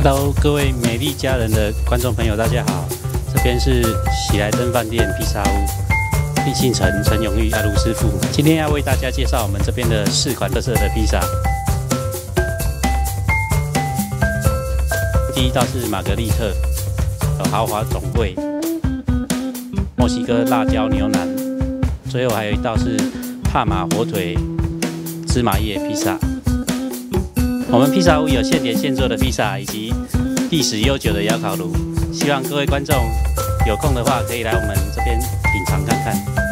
Hello， 各位美丽家人的观众朋友，大家好！这边是喜来登饭店披萨屋，毕庆城陈永玉阿卢师傅。今天要为大家介绍我们这边的4款特色的披萨。第一道是玛格丽特，有豪华总会、墨西哥辣椒牛腩，最后还有一道是帕玛火腿芝麻叶披萨。 我们披萨屋有现点现做的披萨，以及历史悠久的窑烤炉。希望各位观众有空的话，可以来我们这边品尝看看。